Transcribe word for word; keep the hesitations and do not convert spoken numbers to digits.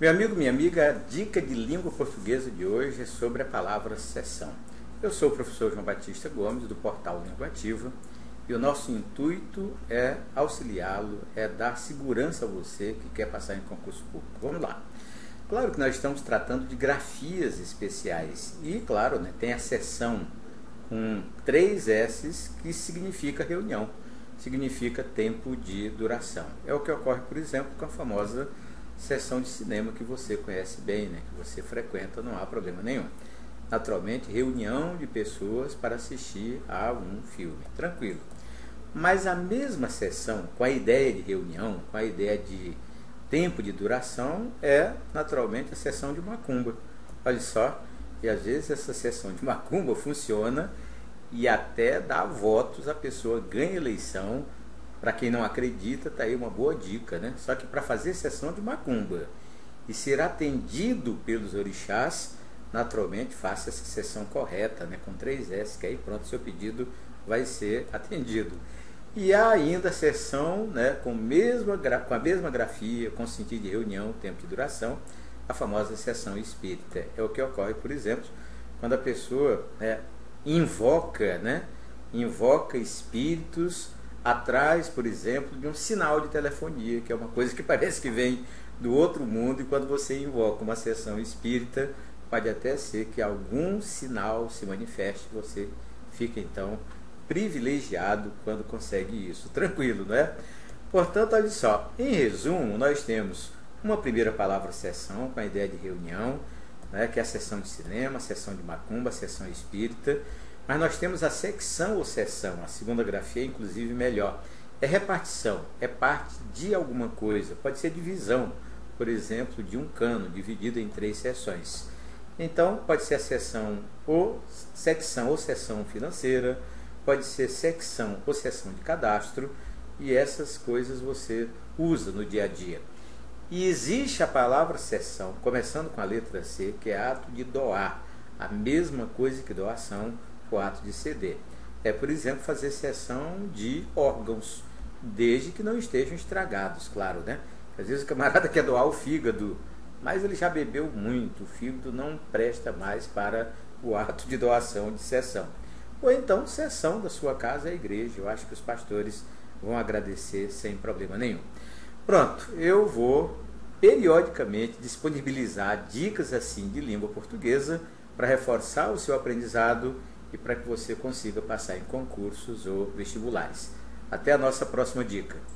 Meu amigo, minha amiga, a dica de língua portuguesa de hoje é sobre a palavra sessão. Eu sou o professor João Batista Gomes, do Portal Língua Ativa, e o nosso intuito é auxiliá-lo, é dar segurança a você que quer passar em concurso público. Vamos lá. Claro que nós estamos tratando de grafias especiais e, claro, né, tem a sessão com três S's que significa reunião, significa tempo de duração. É o que ocorre, por exemplo, com a famosa sessão de cinema que você conhece bem, né? Que você frequenta, não há problema nenhum. Naturalmente, reunião de pessoas para assistir a um filme, tranquilo. Mas a mesma sessão, com a ideia de reunião, com a ideia de tempo de duração, é naturalmente a sessão de macumba. Olha só, e às vezes essa sessão de macumba funciona e até dá votos, a pessoa ganha eleição. Para quem não acredita, está aí uma boa dica, né? Só que para fazer sessão de macumba e ser atendido pelos orixás, naturalmente faça essa sessão correta, né? Com três S, que aí pronto, seu pedido vai ser atendido. E há ainda a sessão, né, com, mesma, com a mesma grafia, com sentido de reunião, tempo de duração, a famosa sessão espírita. É o que ocorre, por exemplo, quando a pessoa né, invoca, né, invoca espíritos atrás, por exemplo, de um sinal de telefonia, que é uma coisa que parece que vem do outro mundo, e quando você invoca uma sessão espírita, pode até ser que algum sinal se manifeste, você fica então privilegiado quando consegue isso. Tranquilo, não é? Portanto, olha só, em resumo, nós temos uma primeira palavra sessão, com a ideia de reunião, né, que é a sessão de cinema, a sessão de macumba, a sessão espírita. Mas nós temos a secção ou sessão, a segunda grafia, inclusive, melhor. É repartição, é parte de alguma coisa. Pode ser divisão, por exemplo, de um cano, dividido em três seções. Então, pode ser a sessão ou secção ou sessão financeira, pode ser secção ou sessão de cadastro, e essas coisas você usa no dia a dia. E existe a palavra sessão, começando com a letra C, que é ato de doar, a mesma coisa que doação, o ato de ceder. É, por exemplo, fazer sessão de órgãos, desde que não estejam estragados, claro, né? Às vezes o camarada quer doar o fígado, mas ele já bebeu muito, o fígado não presta mais para o ato de doação de sessão. Ou então, sessão da sua casa à igreja, eu acho que os pastores vão agradecer sem problema nenhum. Pronto, eu vou periodicamente disponibilizar dicas assim de língua portuguesa para reforçar o seu aprendizado e para que você consiga passar em concursos ou vestibulares. Até a nossa próxima dica.